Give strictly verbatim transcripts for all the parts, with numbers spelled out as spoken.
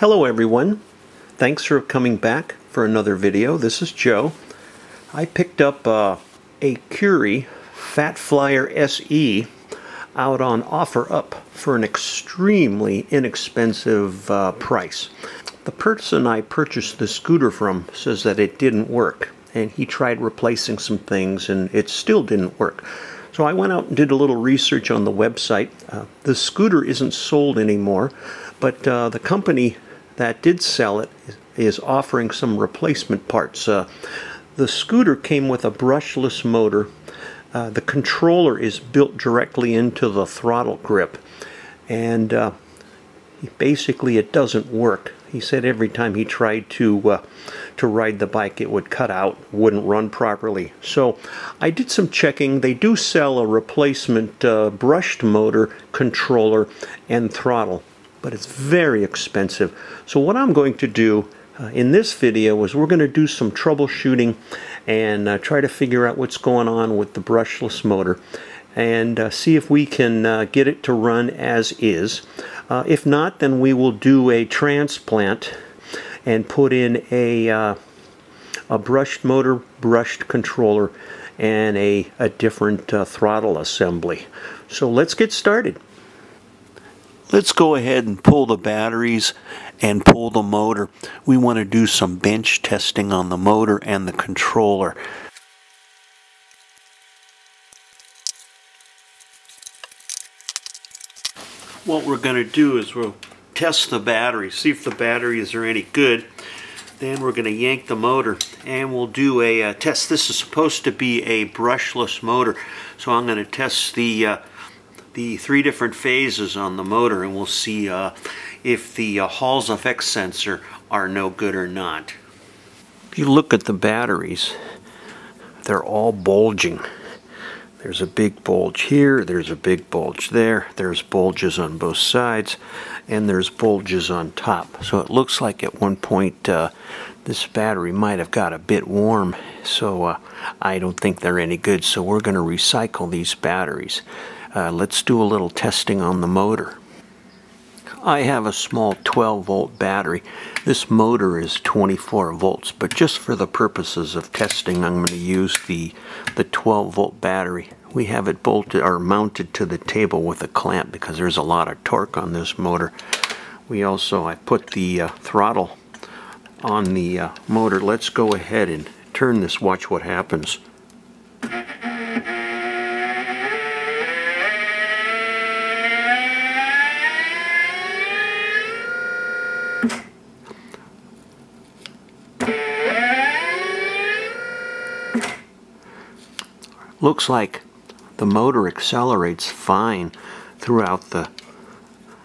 Hello everyone, thanks for coming back for another video. This is Joe. I picked up uh, a Curie Fat Flyer S E out on Offer Up for an extremely inexpensive uh, price. The person I purchased the scooter from says that it didn't work, and he tried replacing some things and it still didn't work. So I went out and did a little research on the website. Uh, the scooter isn't sold anymore, but uh, the company that did sell it is offering some replacement parts. Uh, the scooter came with a brushless motor. Uh, the controller is built directly into the throttle grip, and uh, basically it doesn't work. He said every time he tried to uh, to ride the bike it would cut out, wouldn't run properly. So I did some checking. They do sell a replacement uh, brushed motor, controller, and throttle, but it's very expensive. So what I'm going to do uh, in this video is we're going to do some troubleshooting and uh, try to figure out what's going on with the brushless motor and uh, see if we can uh, get it to run as is. Uh, if not, then we will do a transplant and put in a, uh, a brushed motor, brushed controller, and a, a different uh, throttle assembly. So let's get started. Let's go ahead and pull the batteries and pull the motor. We want to do some bench testing on the motor and the controller. What we're going to do is we'll test the battery, see if the batteries are any good. Then we're going to yank the motor and we'll do a uh, test. This is supposed to be a brushless motor, so I'm going to test the uh, the three different phases on the motor, and we'll see uh, if the uh, Hall's effect sensor are no good or not. If you look at the batteries, they're all bulging. There's a big bulge here, there's a big bulge there, there's bulges on both sides, and there's bulges on top. So it looks like at one point uh, this battery might have got a bit warm, so uh, I don't think they're any good, so we're going to recycle these batteries. Uh, let's do a little testing on the motor. I have a small twelve volt battery. This motor is twenty-four volts, but just for the purposes of testing I'm going to use the the twelve volt battery. We have it bolted or mounted to the table with a clamp because there's a lot of torque on this motor. We also, I put the uh, throttle on the uh, motor. Let's go ahead and turn this, watch what happens. Looks like the motor accelerates fine throughout the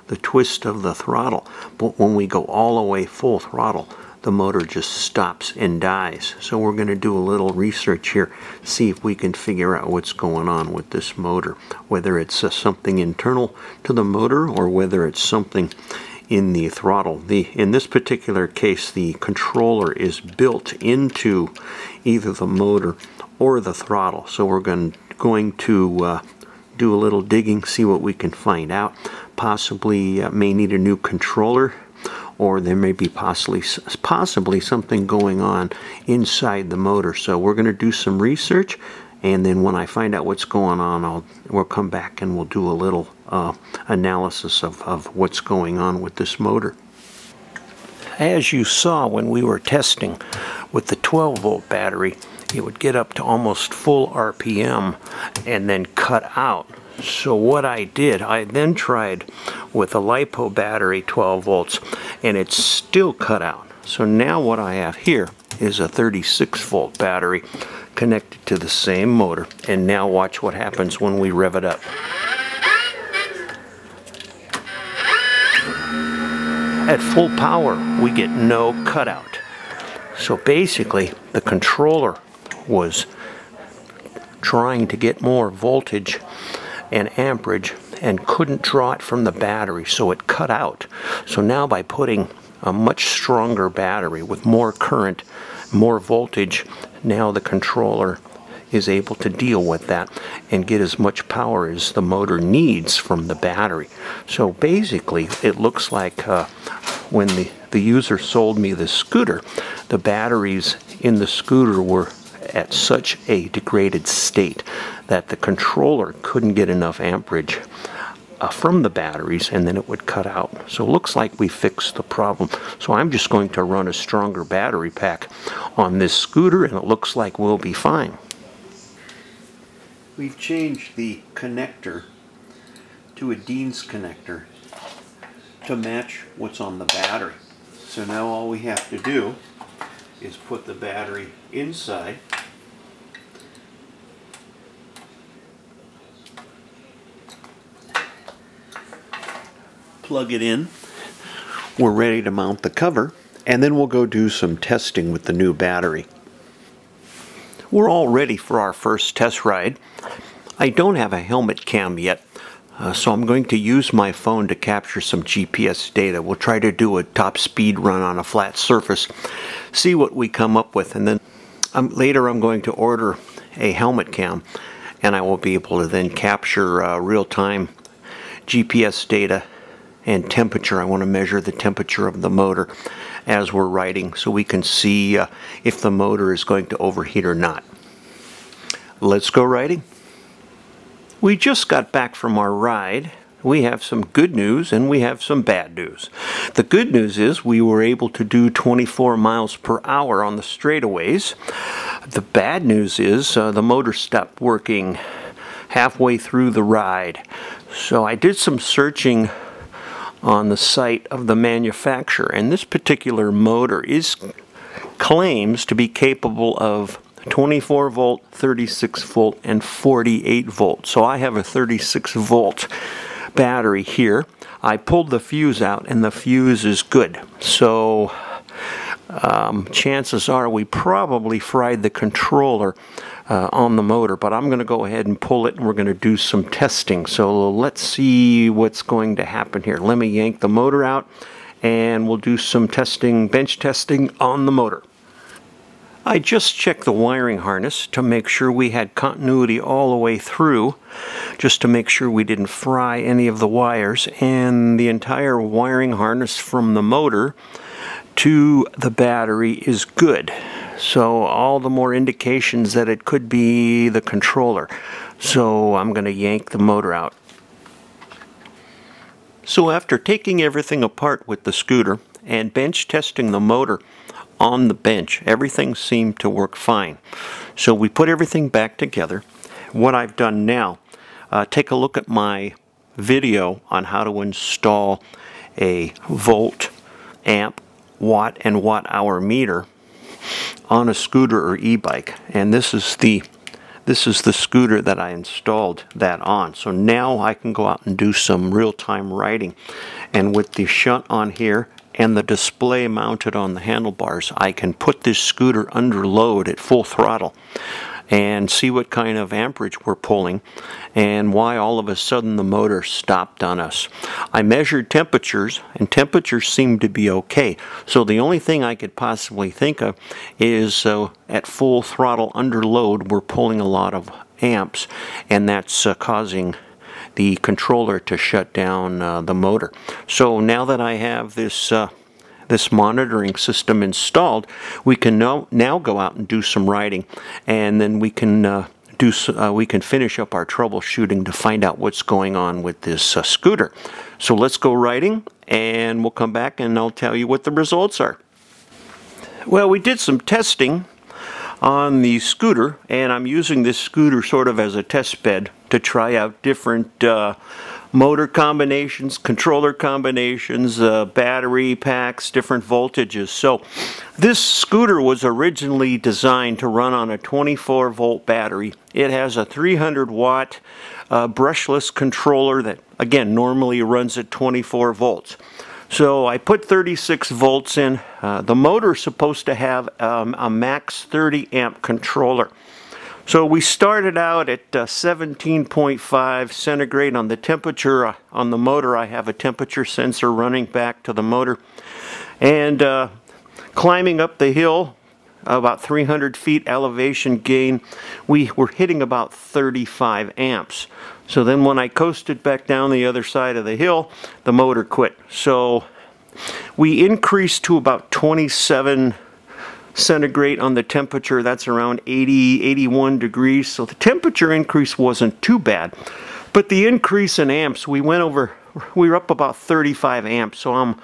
the twist of the throttle, but when we go all the way full throttle the motor just stops and dies. So we're going to do a little research here, see if we can figure out what's going on with this motor, whether it's uh, something internal to the motor or whether it's something in the throttle. The in this particular case the controller is built into either the motor or the throttle, so we're going going to uh, do a little digging, see what we can find out. Possibly uh, may need a new controller, or there may be possibly possibly something going on inside the motor. So we're going to do some research, and then when I find out what's going on, I'll we'll come back and we'll do a little uh, analysis of, of what's going on with this motor. As you saw when we were testing with the twelve volt battery, it would get up to almost full R P M and then cut out. So what I did, I then tried with a LiPo battery twelve volts and it's still cut out. So now what I have here is a thirty-six volt battery connected to the same motor, and now watch what happens when we rev it up. At full power we get no cutout. So basically the controller was trying to get more voltage and amperage and couldn't draw it from the battery, so it cut out. So now by putting a much stronger battery with more current, more voltage, now the controller is able to deal with that and get as much power as the motor needs from the battery. So basically, it looks like uh, when the, the user sold me the scooter, the batteries in the scooter were at such a degraded state that the controller couldn't get enough amperage Uh, from the batteries, and then it would cut out. So it looks like we fixed the problem. So I'm just going to run a stronger battery pack on this scooter, and it looks like we'll be fine. We've changed the connector to a Dean's connector to match what's on the battery. So now all we have to do is put the battery inside . Plug it in, we're ready to mount the cover, and then we'll go do some testing with the new battery. We're all ready for our first test ride. I don't have a helmet cam yet, uh, so I'm going to use my phone to capture some G P S data. We'll try to do a top speed run on a flat surface, see what we come up with, and then um, later I'm going to order a helmet cam, and I will be able to then capture uh, real-time G P S data and temperature. I want to measure the temperature of the motor as we're riding so we can see uh, if the motor is going to overheat or not. Let's go riding. We just got back from our ride. We have some good news and we have some bad news. The good news is we were able to do twenty-four miles per hour on the straightaways. The bad news is uh, the motor stopped working halfway through the ride. So I did some searching on the site of the manufacturer, and this particular motor is claims to be capable of twenty-four volt, thirty-six volt, and forty-eight volt. So I have a thirty-six volt battery here. I pulled the fuse out and the fuse is good, so um, chances are we probably fried the controller uh, on the motor, but I'm going to go ahead and pull it and we're going to do some testing. So let's see what's going to happen here. Let me yank the motor out and we'll do some testing, bench testing on the motor. I just checked the wiring harness to make sure we had continuity all the way through, just to make sure we didn't fry any of the wires, and the entire wiring harness from the motor to the battery is good. So all the more indications that it could be the controller. So I'm going to yank the motor out. So after taking everything apart with the scooter and bench testing the motor on the bench, everything seemed to work fine. So we put everything back together. What I've done now, uh, take a look at my video on how to install a volt, amp, watt, and watt hour meter on a scooter or e-bike, and this is the this is the scooter that I installed that on. So now I can go out and do some real-time riding, and with the shunt on here and the display mounted on the handlebars, I can put this scooter under load at full throttle and see what kind of amperage we're pulling and why all of a sudden the motor stopped on us. I measured temperatures and temperatures seemed to be okay. So the only thing I could possibly think of is uh, at full throttle under load we're pulling a lot of amps, and that's uh, causing the controller to shut down uh, the motor. So now that I have this uh, this monitoring system installed, we can now, now go out and do some riding, and then we can uh, do uh, we can finish up our troubleshooting to find out what's going on with this uh, scooter. So let's go riding, and we'll come back and I'll tell you what the results are. Well, we did some testing on the scooter, and I'm using this scooter sort of as a test bed to try out different uh, motor combinations, controller combinations, uh, battery packs, different voltages. So this scooter was originally designed to run on a twenty-four volt battery. It has a three hundred watt uh, brushless controller that, again, normally runs at twenty-four volts. So I put thirty-six volts in. Uh, the motor is supposed to have um, a max thirty amp controller. So we started out at uh, seventeen point five centigrade on the temperature. Uh, on the motor, I have a temperature sensor running back to the motor. And uh, climbing up the hill, about three hundred feet elevation gain, we were hitting about thirty-five amps. So then when I coasted back down the other side of the hill, the motor quit. So we increased to about twenty-seven centigrade on the temperature. That's around eighty, eighty-one degrees. So the temperature increase wasn't too bad. But the increase in amps, we went over, we were up about thirty-five amps. So I'm,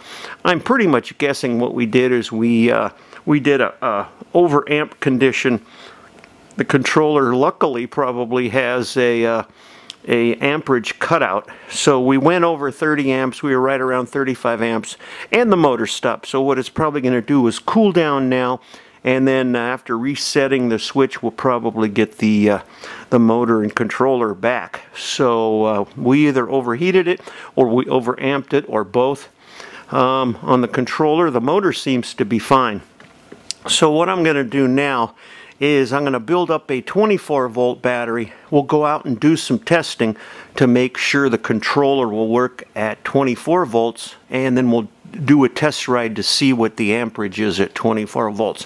I'm pretty much guessing what we did is we, uh, we did a, a over amp condition. The controller luckily probably has a, uh, a amperage cutout. So we went over thirty amps. We were right around thirty-five amps and the motor stopped. So what it's probably going to do is cool down now. And then after resetting the switch, we'll probably get the uh, the motor and controller back. So uh, we either overheated it or we overamped it or both. Um, on the controller, the motor seems to be fine. So what I'm going to do now is I'm going to build up a twenty-four volt battery. We'll go out and do some testing to make sure the controller will work at twenty-four volts, and then we'll do a test ride to see what the amperage is at twenty-four volts.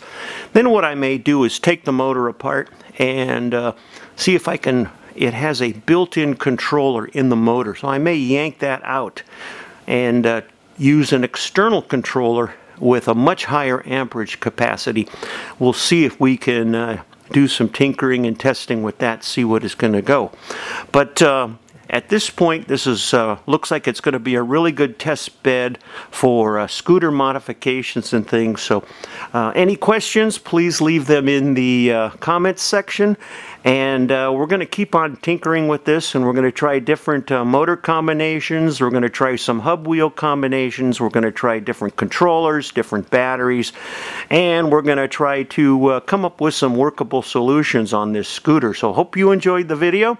Then what I may do is take the motor apart and uh, see if I can, it has a built-in controller in the motor, so I may yank that out and uh, use an external controller with a much higher amperage capacity. We'll see if we can uh, do some tinkering and testing with that, see what it's going to go. But uh, at this point, this is uh, looks like it's going to be a really good test bed for uh, scooter modifications and things. So uh, any questions, please leave them in the uh, comments section. And uh, we're going to keep on tinkering with this, and we're going to try different uh, motor combinations. We're going to try some hub wheel combinations. We're going to try different controllers, different batteries, and we're going to try to uh, come up with some workable solutions on this scooter. So hope you enjoyed the video,